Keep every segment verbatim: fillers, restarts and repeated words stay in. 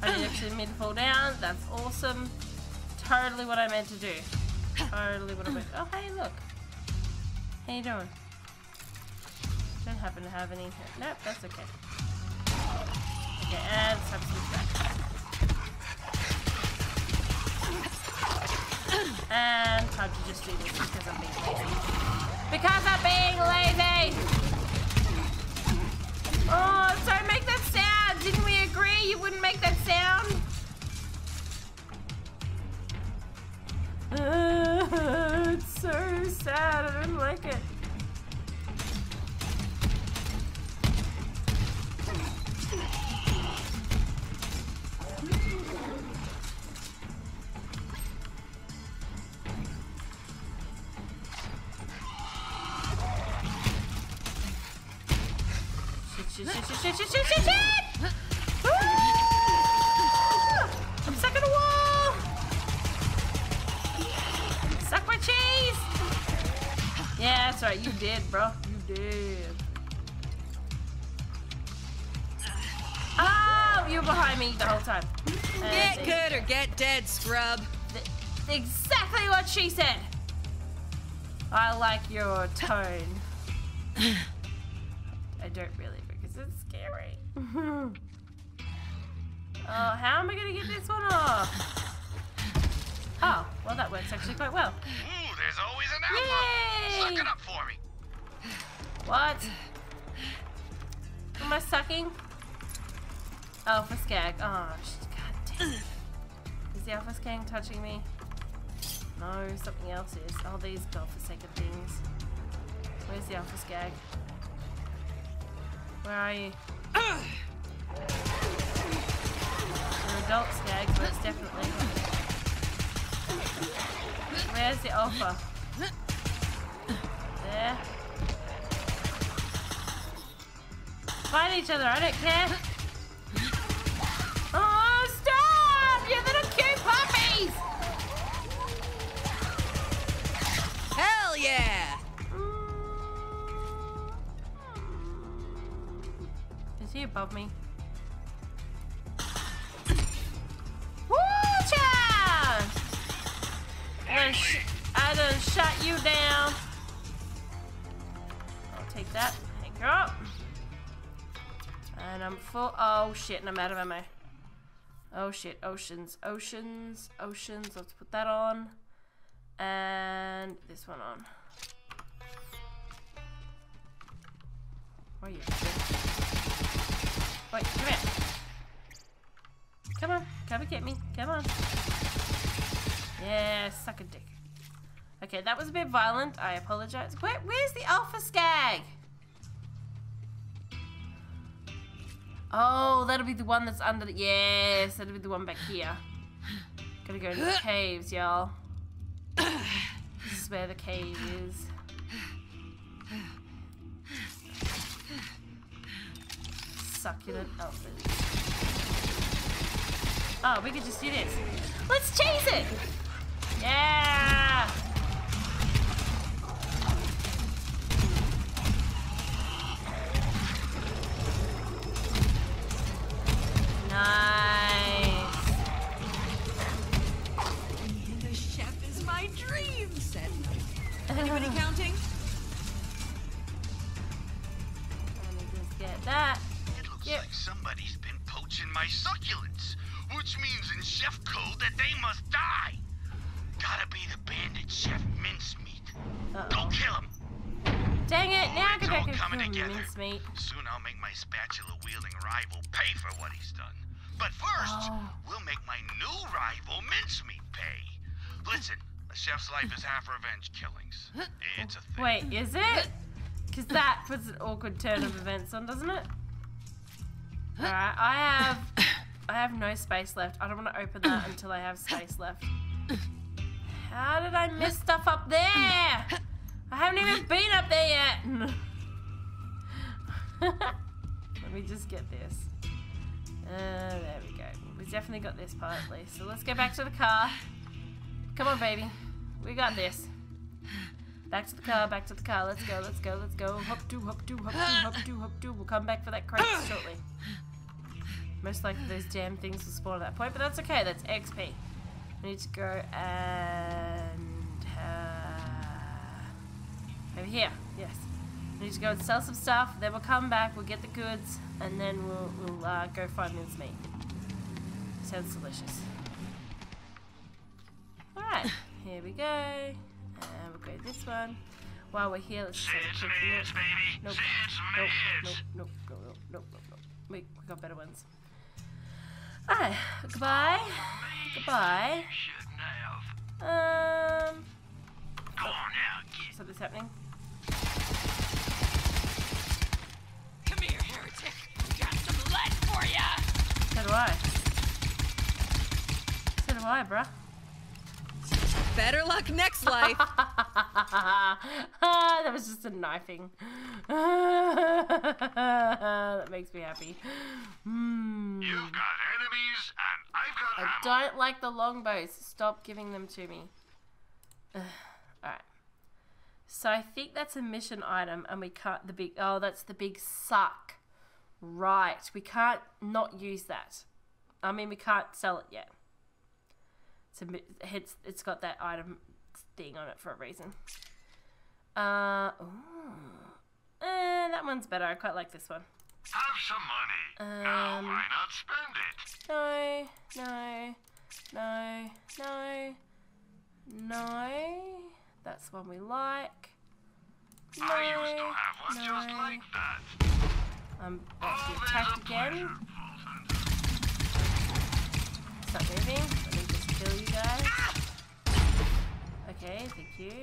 I didn't actually mean to fall down. That's awesome. Totally what I meant to do. Totally what I meant to do. Oh, hey, look. How you doing? Don't happen to have any. Nope, that's okay. Okay, and let's have some back. And time to just do this because I'm being lazy. Because I'm being lazy! Oh, so make that sound! Didn't we agree you wouldn't make that sound? Uh, it's so sad, I don't like it. Shit, shit, shit, shit, shit, shit, shit! I'm stuck in a wall! Suck my cheese! Yeah, that's right, you did, bro. You did. Oh, you were behind me the whole time. Get good or get dead, scrub. Exactly what she said. I like your tone. I don't really. It's scary. Oh, how am I going to get this one off? Oh, well, that works actually quite well. Ooh, there's always an outlaw. Suck it up for me. What? Am I sucking? Oh, for Skag. Oh, god damn it. Is the Alpha Skag touching me? No, something else is. Oh, these godforsaken things. Where's the Alpha Skag? Where are you? Uh, You're adult Skag, most definitely. Where's the alpha? There. Fight each other, I don't care. Oh, stop! You little cute puppies! Hell yeah! Is he above me? Woo-cha! I, I done shut you down. I'll take that. Hang her up. And I'm full. Oh shit, and I'm out of ammo. Oh shit, oceans, oceans, oceans. Let's put that on. And this one on. Where are you? Wait, come here. Come on, come and get me. Come on. Yeah, suck a dick. Okay, that was a bit violent. I apologize. Where, where's the Alpha Skag? Oh, that'll be the one that's under the... Yes, that'll be the one back here. Gotta go into the caves, y'all. This is where the cave is. Succulent elephants. Oh, we could just do this. Let's chase it! Yeah! Nice. Being a chef is my dream, said Mike. Anybody counting? Let me just get that. Yep. Like somebody's been poaching my succulents, which means in chef code that they must die. Gotta be the bandit chef mincemeat. Uh -oh. Go kill him. Dang it! Now oh, I can back and kill mincemeat. Soon I'll make my spatula wielding rival pay for what he's done. But first, oh. we'll make my new rival mincemeat pay. Listen, a chef's life is half revenge killings. It's a thing. Wait, is it? Because that puts an awkward turn of events on, doesn't it? Alright, I have I have no space left. I don't want to open that until I have space left. How did I miss stuff up there? I haven't even been up there yet. Let me just get this. Uh, there we go. We've definitely got this part at least. So let's go back to the car. Come on, baby. We got this. Back to the car, back to the car. Let's go, let's go, let's go. Hop-do, hop-do, hop-do, hop-do, hop-do. We'll come back for that crate shortly. Most likely those damn things will spawn at that point, but that's okay, that's X P. We need to go and... Uh, over here, yes. We need to go and sell some stuff, then we'll come back, we'll get the goods, and then we'll, we'll uh, go find mince meat. Sounds delicious. Alright, here we go. And uh, we'll go this one. While we're here, let's just have a quick look. Nope, nope, nope, nope, nope, nope, nope, nope. We, we got better ones. Alright, goodbye. Goodbye. Um. Oh, is something's happening? Come here, heretic. Got some lead for ya. So do I. So do I, bruh. Better luck next life. Ah, that was just a knifing. That makes me happy. Mm. You've got enemies and I've got ammo. I don't like the longbows. Stop giving them to me. All right. So I think that's a mission item, and we can't. The big oh, that's the big suck. Right. We can't not use that. I mean, we can't sell it yet. It's, it's got that item thing on it for a reason. Uh, eh, that one's better. I quite like this one. Have some money. Um, now why not spend it? No, no, no, no, no. That's one we like. No, I used to have one no. just like that. I'm actually oh, attacked again. Stop moving. Kill you guys. Okay, thank you.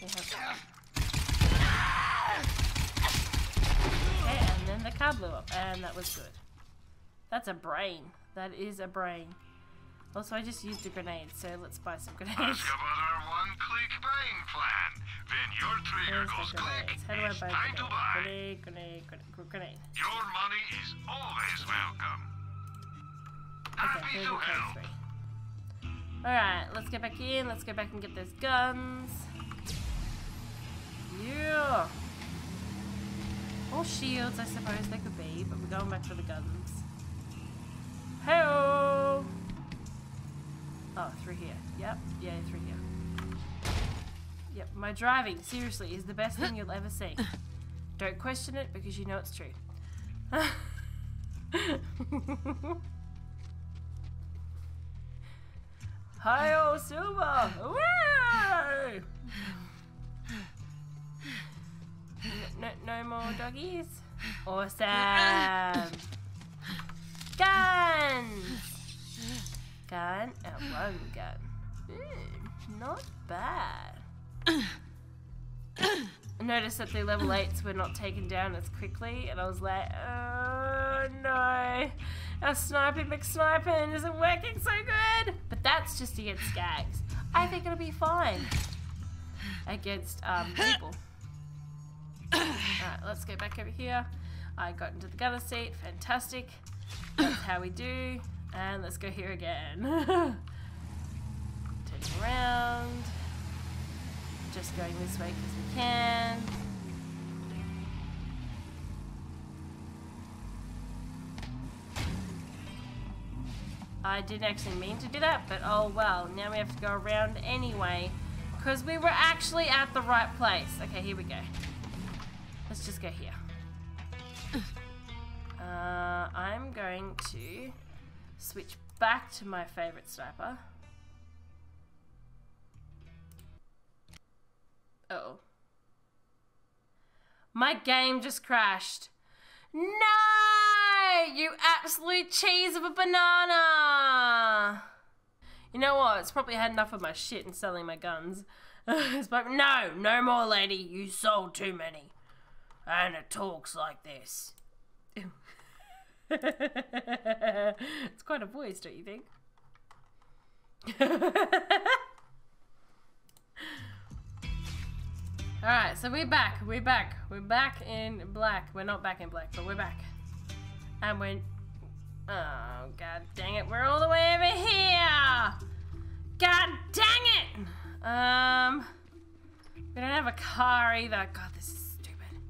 Okay, and then the car blew up, and that was good. That's a brain. That is a brain. Also, I just used a grenade, so let's buy some grenades. Ask about our one-click buying plan. Then your trigger goes click. How do I buy a grenade? Grenade, grenade, grenade, grenade. Your money is always welcome. Happy to help. Alright, let's get back in. Let's go back and get those guns. Yeah. Or shields, I suppose they could be, but we're going back for the guns. Hey-oh! Oh, through here. Yep, yeah, through here. Yep, my driving, seriously, is the best thing you'll ever see. Don't question it because you know it's true. Hi-oh, Silva! Hooray! No, no more doggies? Awesome! Guns! Gun and one gun. Mm, not bad. I noticed that the level eights were not taken down as quickly, and I was like, oh no! Our sniping McSniping isn't working so good! But that's just against skags. I think it'll be fine. Against um, people. Alright, let's go back over here. I got into the gunner seat. Fantastic. That's how we do. And let's go here again. Turn around. Just going this way because we can. I didn't actually mean to do that, but oh well. Now we have to go around anyway, because we were actually at the right place. Okay, here we go. Let's just go here. Uh, I'm going to switch back to my favorite sniper. Uh-oh. My game just crashed. No! You absolute cheese of a banana! You know what? It's probably had enough of my shit and selling my guns. It's like, no! No more, lady. You sold too many. And it talks like this. It's quite a voice, don't you think? Alright, so we're back, we're back, we're back in black. We're not back in black, but we're back. And we're... Oh, god dang it, we're all the way over here! God dang it! Um... We don't have a car either. God, this is stupid.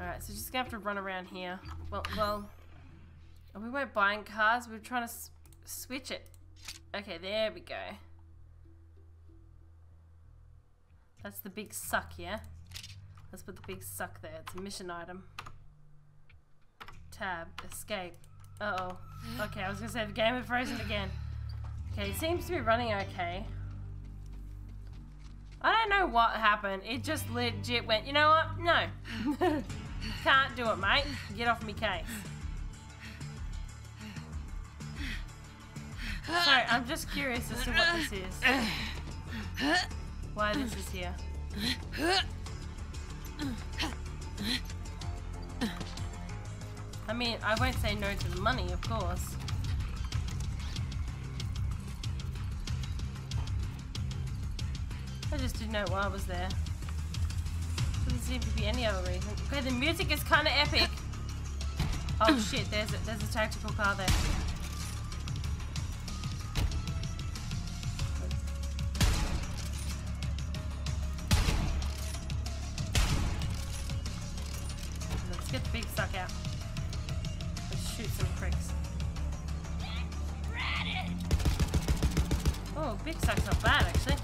Alright, so just gonna have to run around here. Well, well... And we weren't buying cars, we were trying to s switch it. Okay, there we go. That's the big suck, yeah? Let's put the big suck there. It's a mission item. Tab. Escape. Uh-oh. Okay, I was going to say the game had frozen again. Okay, it seems to be running okay. I don't know what happened. It just legit went, you know what? No. Can't do it, mate. Get off me case. Sorry, I'm just curious as to what this is. Why this is here. I mean, I won't say no to the money, of course. I just didn't know why I was there. Doesn't seem to be any other reason. Okay, the music is kind of epic. Oh shit, there's a, there's a tactical car there. Get the big suck out. Let's shoot some pricks. Oh, big suck's not bad actually.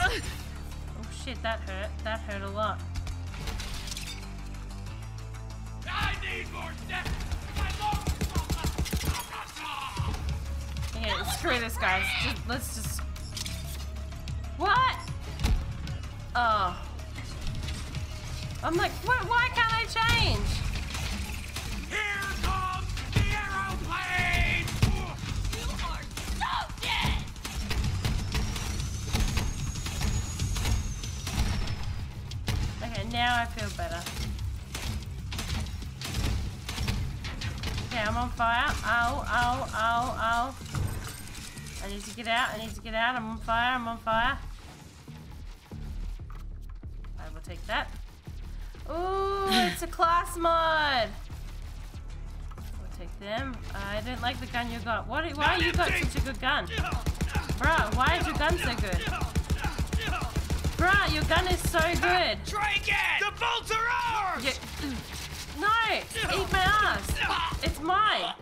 Oh shit, that hurt. That hurt a lot. I need more death. Yeah, screw this, guys. Just, let's just. What? Oh. I'm like, what, why can't I change? Here comes the aeroplane! You are so dead! Okay, now I feel better. Okay, I'm on fire. Ow, ow, ow, ow. I need to get out, I need to get out. I'm on fire, I'm on fire. Take that. Ooh, it's a class mod. We'll take them. I don't like the gun you got. What? Why you got such a good gun? Bruh, why is your gun so good? Bruh, your gun is so good. Try again. The bolts are ours. No, eat my ass. It's mine.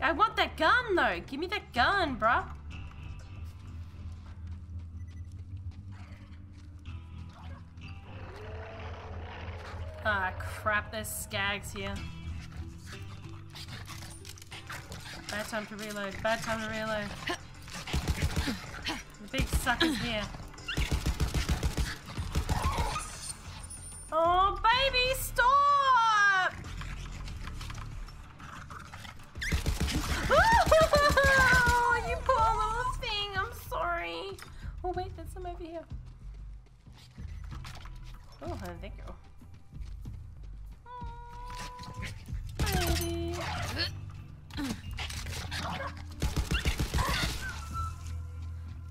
I want that gun though. Give me that gun, bruh. Ah, crap, there's skags here. Bad time to reload, bad time to reload. The big sucker's here. Oh, baby, stop! Oh, you poor little thing, I'm sorry. Oh, wait, there's some over here. Oh, there they go. Baby.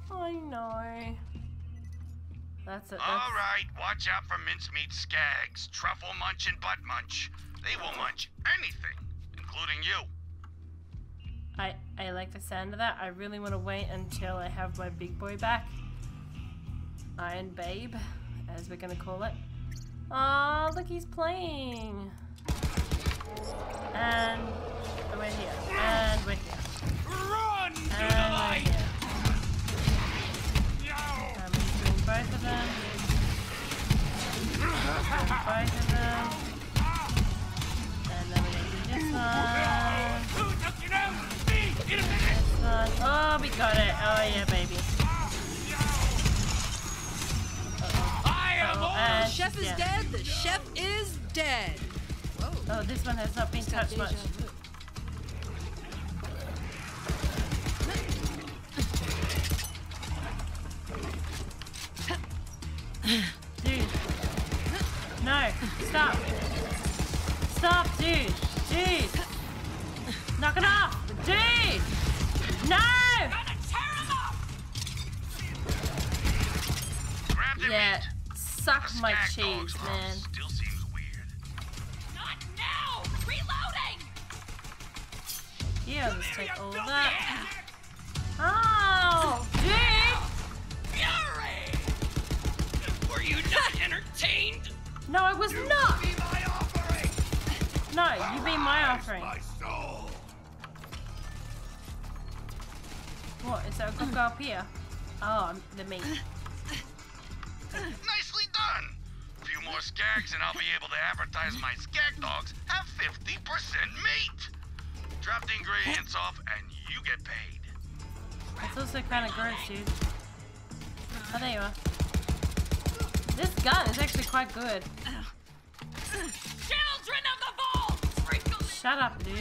I know. That's it. That's... All right, watch out for mincemeat skags, truffle munch and butt munch. They will munch anything, including you. I I like the sound of that. I really want to wait until I have my big boy back, Iron Babe, as we're gonna call it. Oh, look, he's playing. And we're here. And we're here. Run to the light! I'm doing both of them. Both of them. And then we're gonna do this one. This one. Oh, we got it. Oh yeah, baby. Uh-oh. I am old. Uh, the chef is yeah. dead. The chef is dead. Oh, this one has not been touched much. Dude. No, stop. Stop, dude. Dude. Knock it off. Dude. No. Yeah, suck my cheese, man. Yeah, let's take all that. Oh, dude! Fury! Were you not entertained? No, I was not! No, you be my offering. My soul. What, is there a cook up here? Oh, the meat. Nicely done! A few more skags and I'll be able to advertise my skag dogs at fifty percent meat! Drop the ingredients off and you get paid. It's also kind of gross, dude. Oh, there you are. This gun is actually quite good. Children of the Vault! Shut up, dude.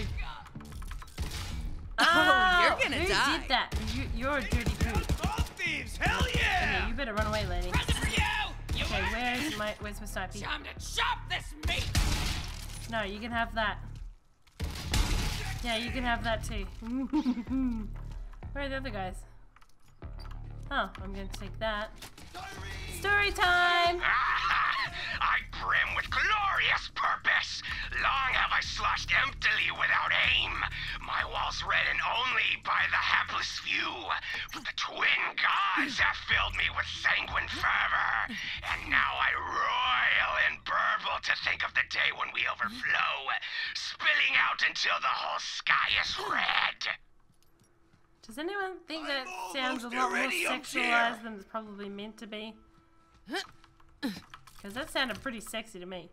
Oh, oh you're gonna who die. Who did that? You, you're a dirty dude. Thieves, hell yeah! Okay, you better run away, lady. Present for you. You okay, where's my where's my snipey? Time to chop this meat. No, you can have that. Yeah, you can have that too. Where are the other guys? Oh, I'm gonna take that. Story time! I brim with glorious purpose. Long have I sloshed emptily without aim. My walls redden only by the hapless few. But the twin gods have filled me with sanguine fervor. And now I roil and burble to think of the day when we overflow, spilling out until the whole sky is red. Does anyone think that I'm sounds a lot more sexualized than it's probably meant to be? Because that sounded pretty sexy to me.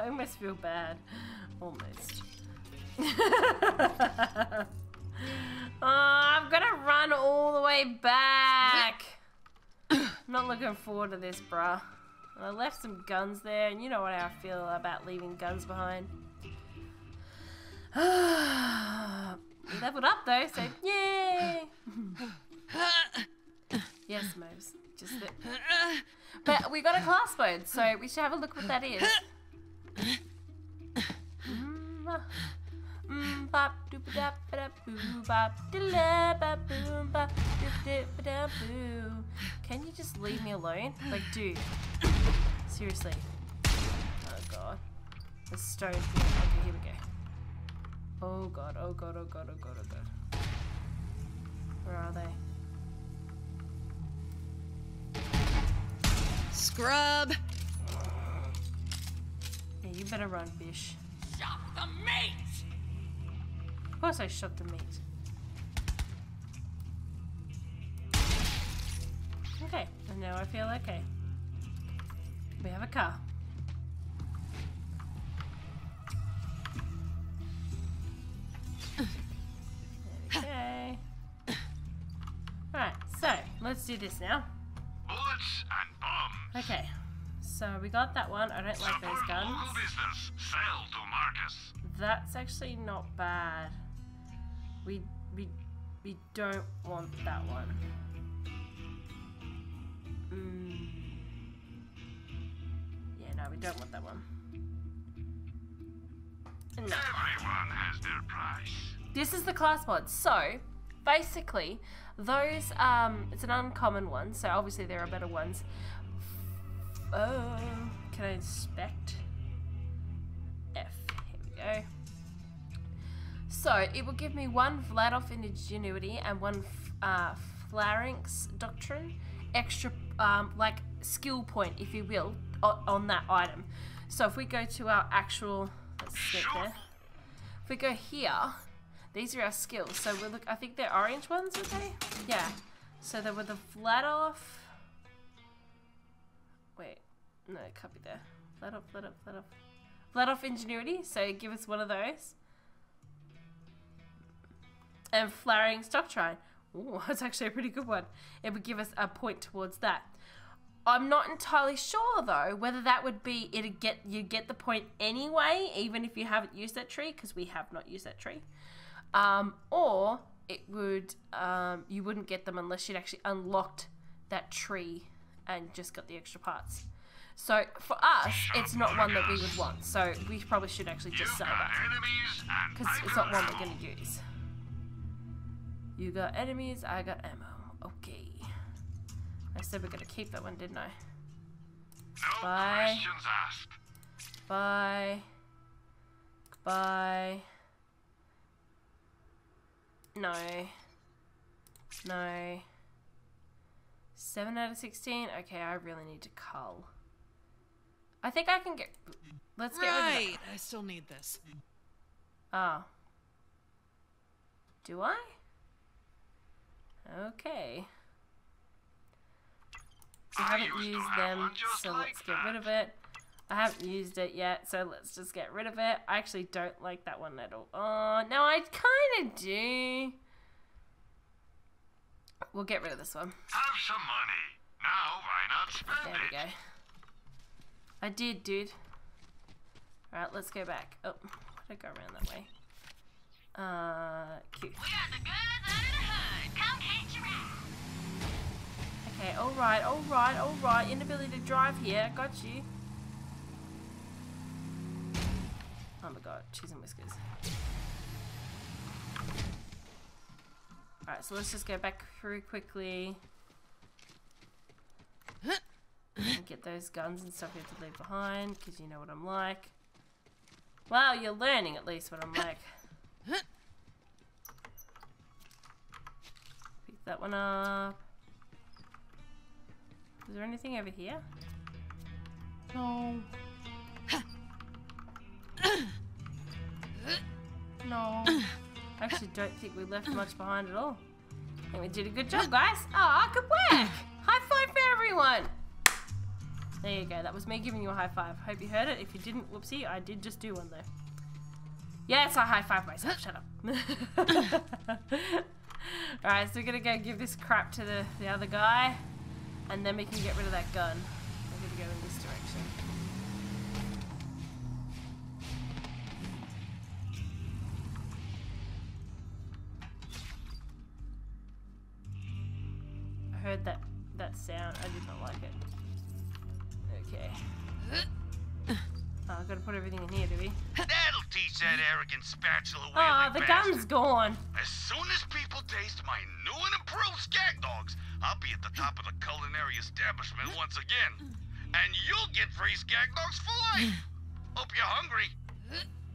I almost feel bad. Almost. Oh, I've got to run all the way back. I'm not looking forward to this, bruh. I left some guns there, and you know what I feel about leaving guns behind. Leveled up though, so yay! Yes, Moze. Just that. But we got a class mode, so we should have a look what that is. Can you just leave me alone? Like, dude. Seriously. Oh god. There's stone here. Okay, here we go. Oh god, oh god, oh god, oh god, oh god. Where are they? Scrub! Yeah, you better run, bish. Shot the meat! Of course I shot the meat. Okay, and now I feel okay. We have a car. Okay. Alright, so let's do this now. Bullets and bombs. Okay, so we got that one. I don't like those guns. Sell to Marcus. That's actually not bad. We we we don't want that one. Mm. Yeah, no, we don't want that one. No. Everyone has their price. This is the class mod. So, basically, those, um, it's an uncommon one, so obviously there are better ones. Oh, can I inspect? F, here we go. So, it will give me one Vladoff Ingenuity and one uh, Phalanx Doctrine, extra, um, like, skill point, if you will, on, on that item. So, if we go to our actual, let's skip there. If we go here... These are our skills. So we look. I think they're orange ones, okay? Yeah. So they were the Vladoff. Wait, no, it can't be there. Vladoff, Vladoff, Vladoff. Vladoff Ingenuity. So give us one of those. And Phalanx Doctrine. Ooh, that's actually a pretty good one. It would give us a point towards that. I'm not entirely sure though whether that would be it. Get you get the point anyway, even if you haven't used that tree, because we have not used that tree. Um, or it would, um, you wouldn't get them unless you'd actually unlocked that tree and just got the extra parts. So for us, it's not one that we would want. So we probably should actually just sell that because it's not one we're going to use. You got enemies, I got ammo. Okay. I said we're going to keep that one, didn't I? Bye. Bye. Bye. No. No. seven out of sixteen? Okay, I really need to cull. I think I can get... Let's get right. rid of that. I still need this. Oh. Do I? Okay. So I haven't used them, so let's get rid of it. I haven't used it yet, so let's just get rid of it. I actually don't like that one at all. Oh, no, I kind of do. We'll get rid of this one. Have some money. Now, why not spend it? There we go. I did, dude. Alright, let's go back. Oh, I go around that way. Uh, cute. We are the goods under the hood. Come catch your ass. Okay, alright, alright, alright. Inability to drive here. Got you. Oh my god, cheese and whiskers. Alright, so let's just go back through quickly. And get those guns and stuff we have to leave behind, because you know what I'm like. Wow, you're learning at least what I'm like. Pick that one up. Is there anything over here? No. No. I actually don't think we left much behind at all. I think we did a good job, guys. Oh, good work! High five for everyone! There you go. That was me giving you a high five. Hope you heard it. If you didn't, whoopsie, I did just do one, though. Yes, I high five myself. Shut up. Alright, so we're going to go give this crap to the, the other guy. And then we can get rid of that gun. We're going to go in this direction. Heard that that sound. I did not like it. Okay. Oh, I've got to put everything in here, do we? That'll teach that arrogant spatula. Oh, the bastard. Gun's gone. As soon as people taste my new and improved Skag Dogs, I'll be at the top of the culinary establishment once again. And you'll get free Skag Dogs for life. Hope you're hungry.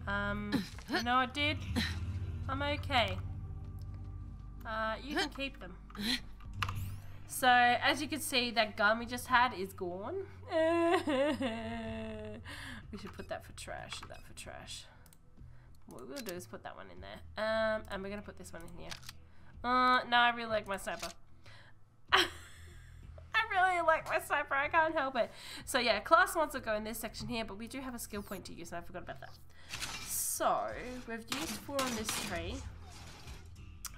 Um, you know what, dude? I'm okay. Uh, you can keep them. So, as you can see, that gun we just had is gone. We should put that for trash, that for trash. What we'll do is put that one in there. Um, and we're going to put this one in here. Uh, no, I really like my sniper. I really like my sniper, I can't help it. So yeah, class ones will go in this section here, but we do have a skill point to use, and I forgot about that. So, we've used four on this tree,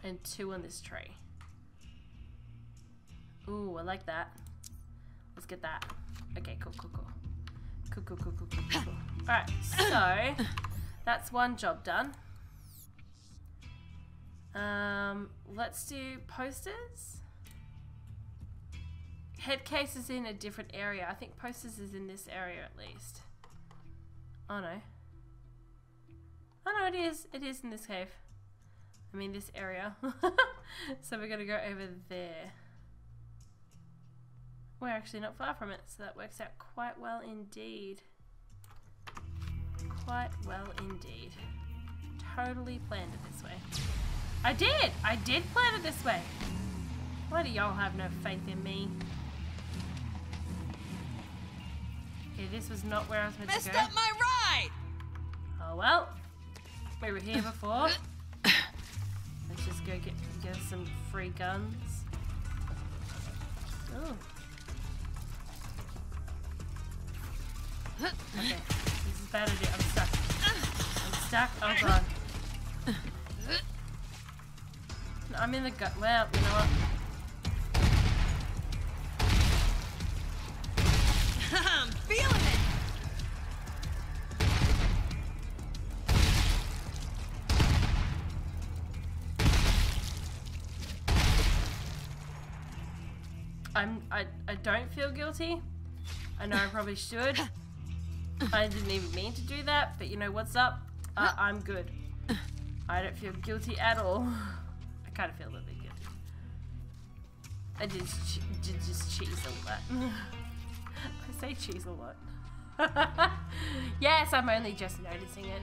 and two on this tree. Ooh, I like that. Let's get that. Okay, cool, cool, cool. Cool, cool, cool, cool, cool, cool, cool. Alright, so that's one job done. Um, let's do posters. Headcase is in a different area. I think posters is in this area at least. Oh no. Oh no, it is. It is in this cave. I mean, this area. So we're gonna go over there. We're actually not far from it, so that works out quite well indeed. Quite well indeed. Totally planned it this way. I did! I did plan it this way! Why do y'all have no faith in me? Okay, this was not where I was meant to go. Messed up my ride! Oh well. We were here before. Let's just go get, get some free guns. Oh. Okay, this is bad idea. I'm stuck. I'm stuck. Oh god. No, I'm in the gut. Well, you know what? I'm feeling it. I'm. I. I don't feel guilty. I know I probably should. I didn't even mean to do that, but you know what's up? Uh, I'm good. I don't feel guilty at all. I kind of feel a little bit guilty. I did, ch did just cheese a lot. I say cheese a lot. Yes, I'm only just noticing it.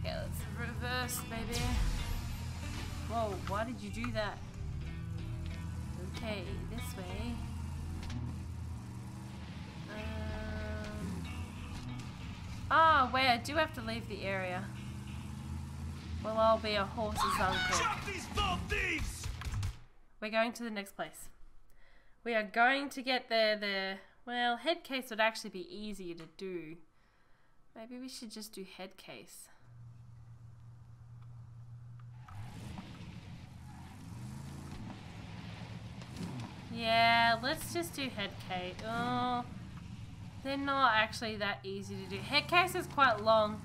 Okay, let's reverse, baby. Whoa, why did you do that? Okay, this way. Um, oh, wait, I do have to leave the area. We'll all be a horse's uncle. We're going to the next place. We are going to get the, the... Well, head case would actually be easier to do. Maybe we should just do head case. Yeah, let's just do head case. Oh, they're not actually that easy to do. Head case is quite long,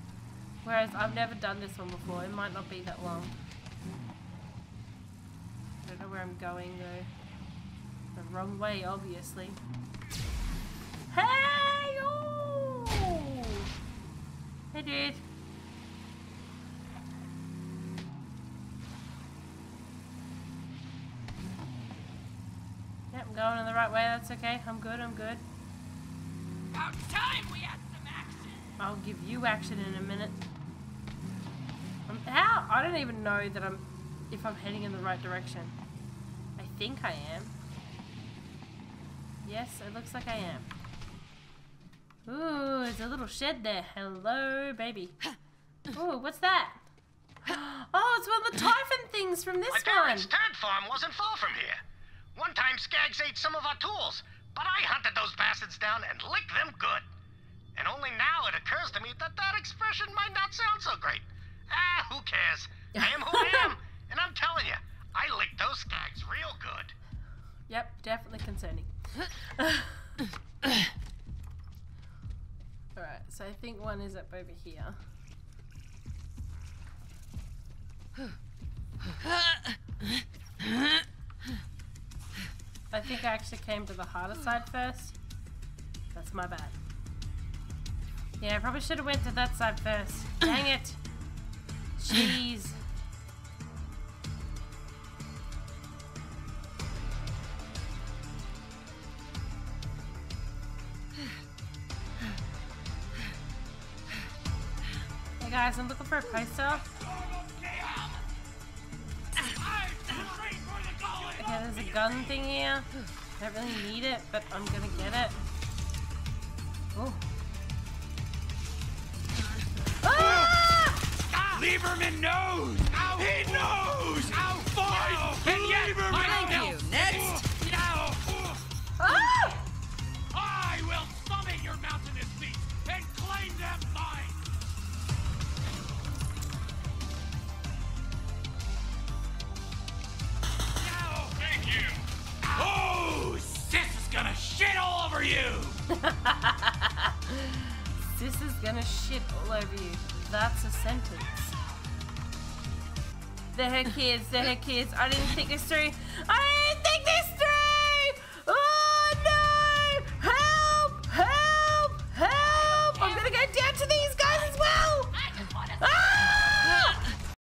whereas I've never done this one before. It might not be that long. I don't know where I'm going though. The wrong way, obviously. Hey! Oh! Hey, dude. Yep, I'm going in the right way. That's okay. I'm good. I'm good. About time we had some action. I'll give you action in a minute. I'm how? I don't even know that I'm if I'm heading in the right direction. I think I am. Yes, it looks like I am. Ooh, there's a little shed there. Hello, baby. Ooh, what's that? Oh, it's one of the Typhon things from this one. My parents' turd farm wasn't far from here. One time, Skags ate some of our tools, but I hunted those bastards down and licked them good. And only now it occurs to me that that expression might not sound so great. Ah, who cares? I am who I am, and I'm telling you, I licked those Skags real good. Yep, definitely concerning. Alright, so I think one is up over here. I think I actually came to the harder side first. That's my bad. Yeah, I probably should have went to that side first. Dang it! Jeez. Guys, I'm looking for a poster. Okay, there's a gun thing here. I don't really need it, but I'm gonna get it. Oh. Ah! Lieberman knows! Ow. He knows! How far can Lieberman help next? Ah! I will summon your mountainous beasts and claim them mine! Oh, sis is gonna shit all over you! Sis is gonna shit all over you. That's a sentence. They're her kids, they're her kids. I didn't think this through. I didn't think this through!